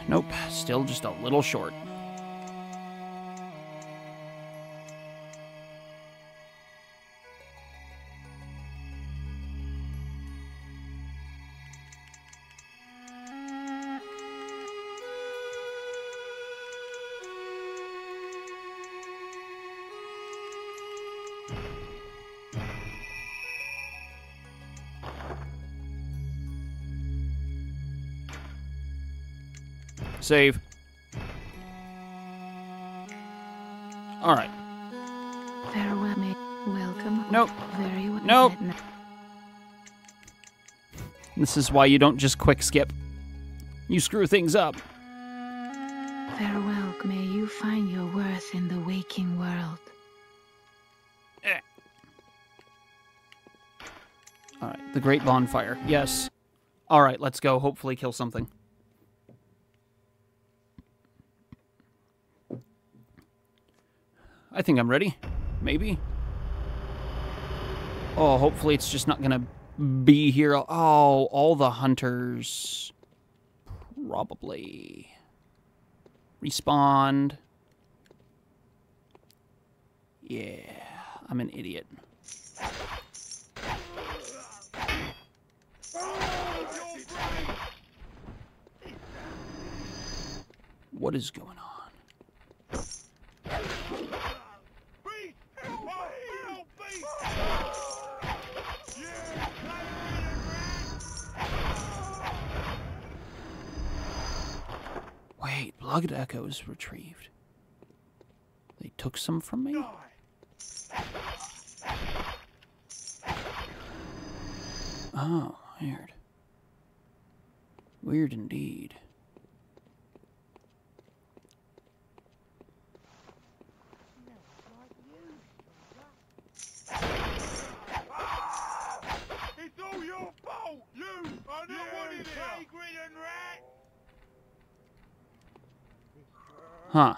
Nope, still just a little short. Save. All right. Farewell, mate. Welcome. Nope. Very well. Nope. This is why you don't just quick skip. You screw things up. Farewell, may you find your worth in the waking world. Eh. All right. The Great Bonfire. Yes. All right. Let's go. Hopefully, kill something. I think I'm ready. Maybe. Oh, hopefully it's just not gonna be here. Oh, all the hunters. Probably. Respawn. Yeah, I'm an idiot. What is going on? Wait, Blood Echo is retrieved. They took some from me? Oh, weird. Weird indeed. Huh.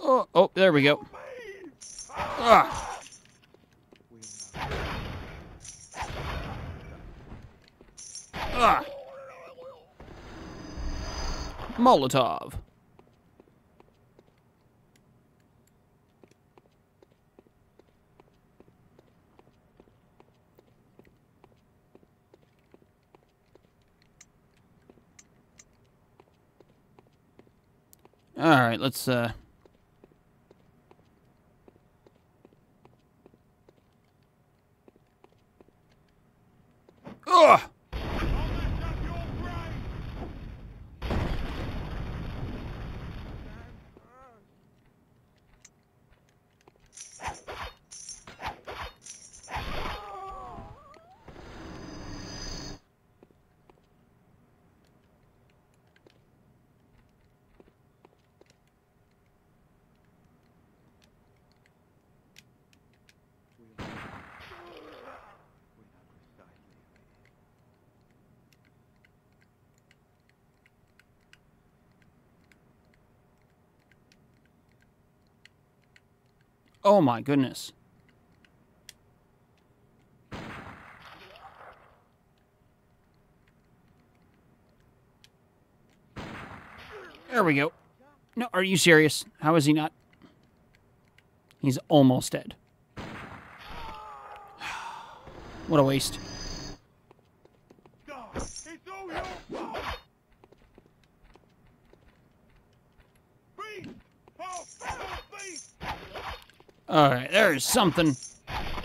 Oh, oh, there we go. Ah. Ah. Molotov. Alright, let's, Ugh! Oh my goodness. There we go. No, are you serious? How is he not? He's almost dead. What a waste. Alright, there's something.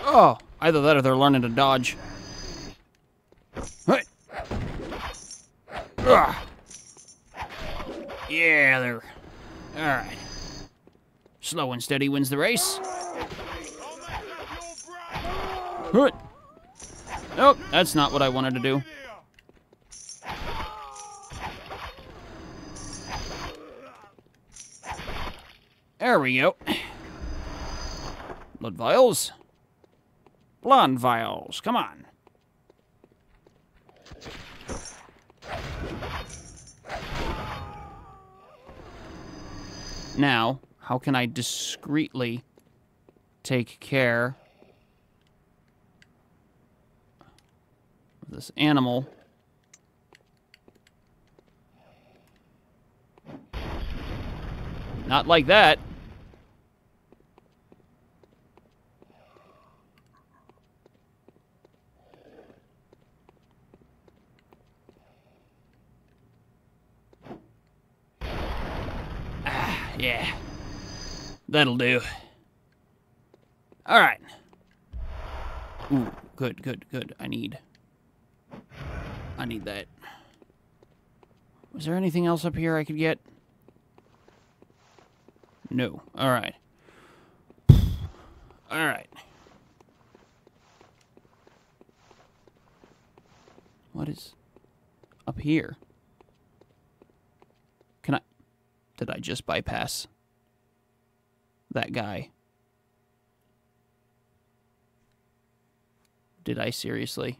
Oh, either that or they're learning to dodge. Hey. Ah. Yeah, they're... Alright. Slow and steady wins the race. Nope, oh, that's not what I wanted to do. There we go. Blood vials. Blonde vials, come on. Now, how can I discreetly take care of this animal? Not like that. Yeah, that'll do. All right. Ooh, good, good, good. I need that. Was there anything else up here I could get? No. All right. All right. What is up here? Did I just bypass that guy? Did I seriously?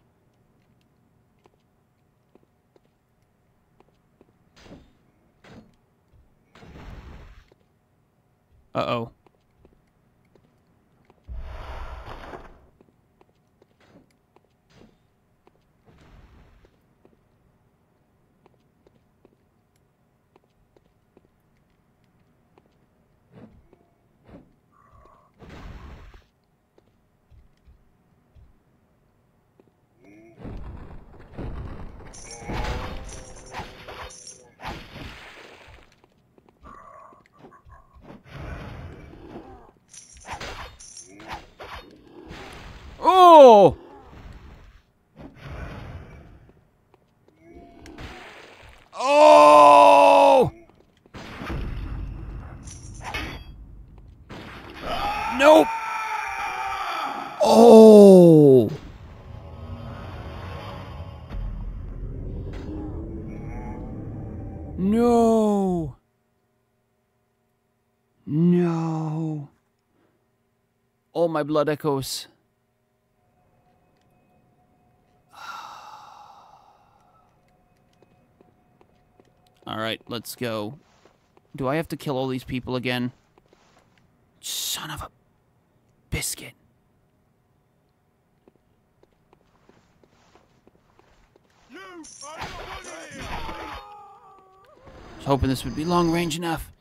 Uh-oh. No. Oh, my blood echoes. All right, let's go. Do I have to kill all these people again? Son of a biscuit. You are here. I was hoping this would be long range enough.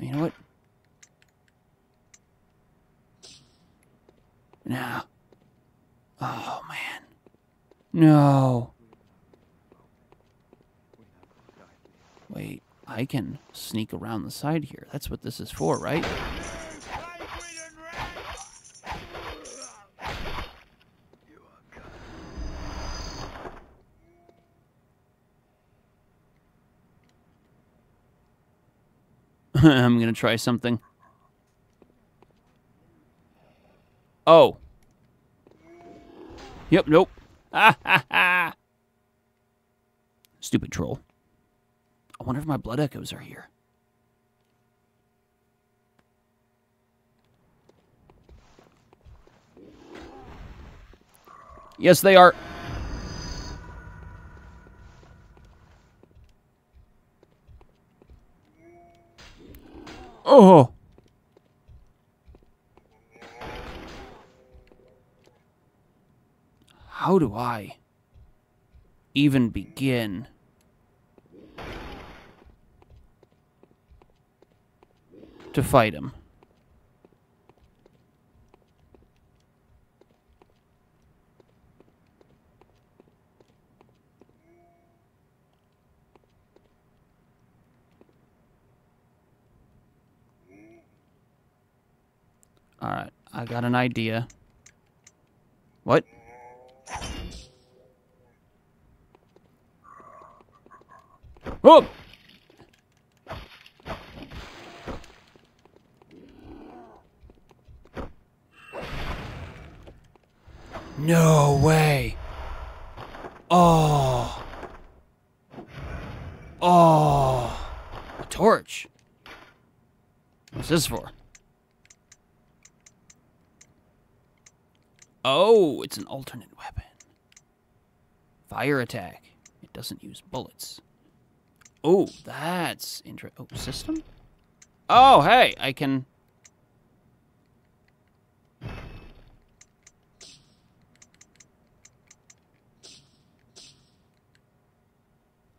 You know what? No. Oh, man. No. Wait, I can sneak around the side here. That's what this is for, right? I'm gonna try something. Oh. Yep, nope. Ah, ha, ha. Stupid troll. I wonder if my blood echoes are here. Yes, they are. Oh. How do I even begin? To fight him. Alright, I got an idea. What? Oh! No way! Oh! Oh! A torch! What's this for? Oh, it's an alternate weapon. Fire attack. It doesn't use bullets. Oh, that's interesting. Oh, system? Oh, hey, I can... I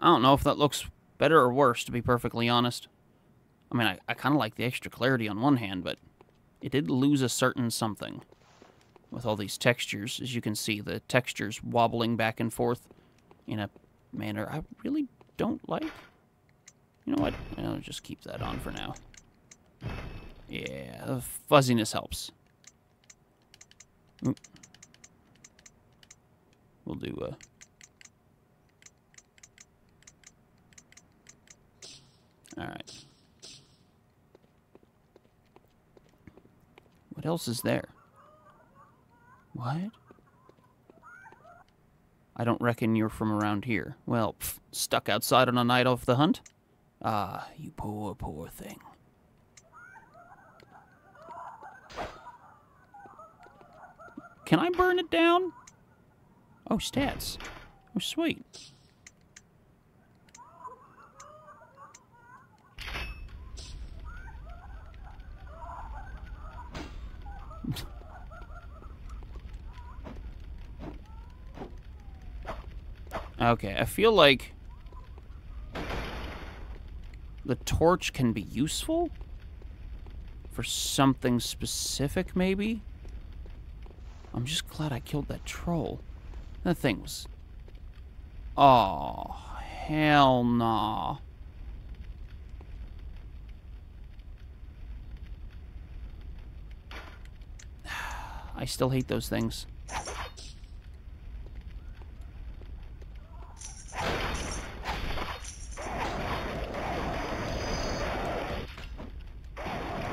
don't know if that looks better or worse, to be perfectly honest. I mean, I kind of like the extra clarity on one hand, but it did lose a certain something with all these textures. As you can see, the textures wobbling back and forth in a manner I really don't like. You know what? I'll just keep that on for now. Yeah, the fuzziness helps. We'll do a... Alright. What else is there? What? I don't reckon you're from around here. Well, pff, stuck outside on a night off the hunt? Ah, you poor, poor thing. Can I burn it down? Oh, stats. Oh, sweet. Okay, I feel like the torch can be useful for something specific, maybe? I'm just glad I killed that troll. That thing was... Oh, hell nah. I still hate those things.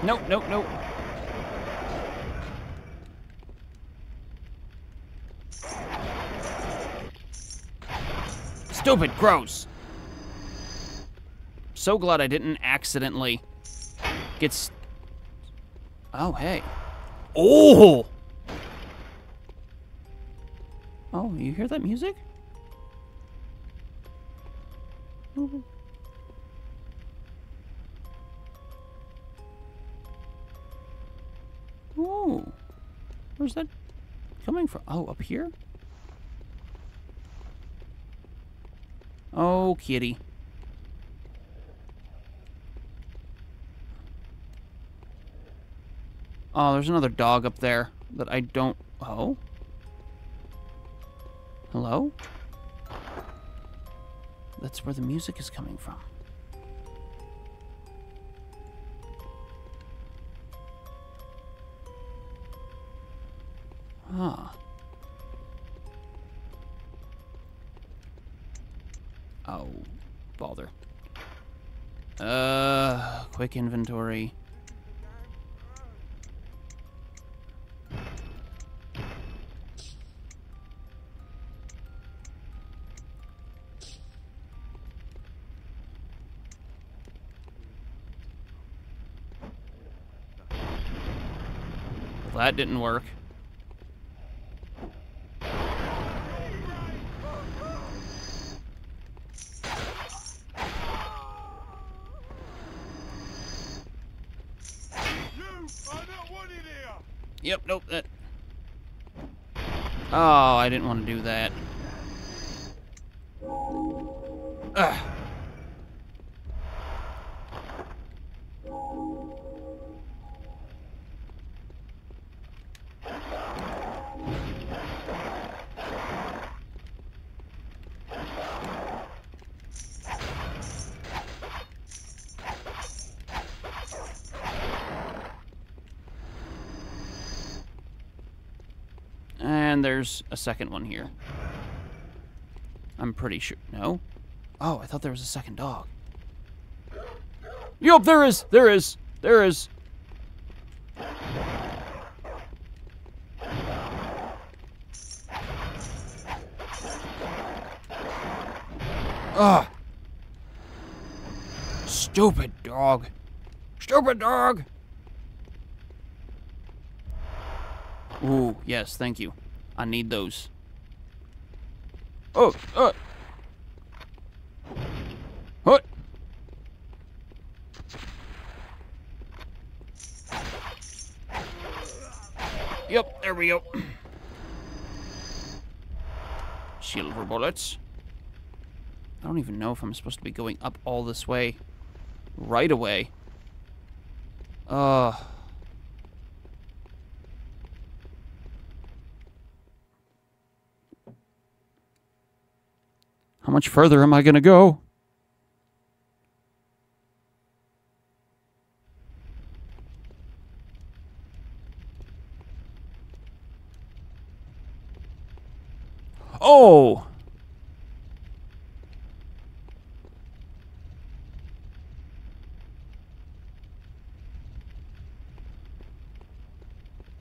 Nope, nope, nope. Stupid, gross. So glad I didn't accidentally get st- Oh, hey. Oh! Oh, you hear that music? Mm-hmm. Ooh. Where's that coming from? Oh, up here? Oh, kitty. Oh, there's another dog up there that I don't... Oh? Hello? That's where the music is coming from. Ah. Oh, bother. Quick inventory. Well, that didn't work. Yep, nope, that... Oh, I didn't want to do that. Ugh. And there's a second one here. I'm pretty sure. No? Oh, I thought there was a second dog. Yup, there is! There is! There is! Ugh! Stupid dog! Stupid dog! Ooh, yes, thank you. I need those. Oh, What? Yep, there we go. Silver bullets. I don't even know if I'm supposed to be going up all this way right away. How much further am I gonna go? Oh!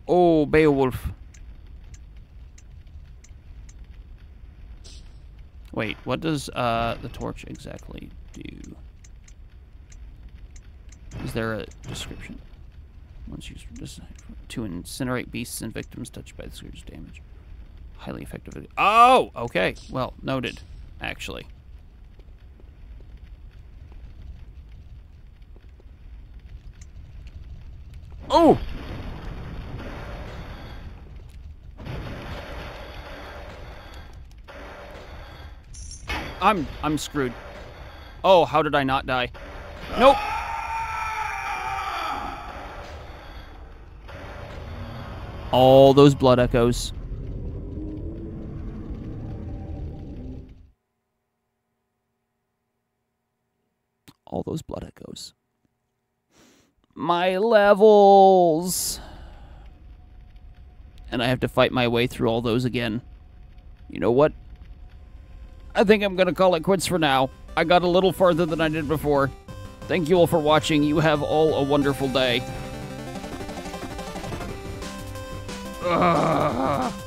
Oh, Beowulf. Wait, what does the torch exactly do? Is there a description? Once used to incinerate beasts and victims touched by the scourge's damage. Highly effective. Oh, okay. Well, noted, actually. Oh! I'm screwed. Oh, how did I not die? Nope. All those blood echoes. All those blood echoes. My levels. And I have to fight my way through all those again. You know what? I think I'm gonna call it quits for now. I got a little farther than I did before. Thank you all for watching. You have all a wonderful day. Ugh.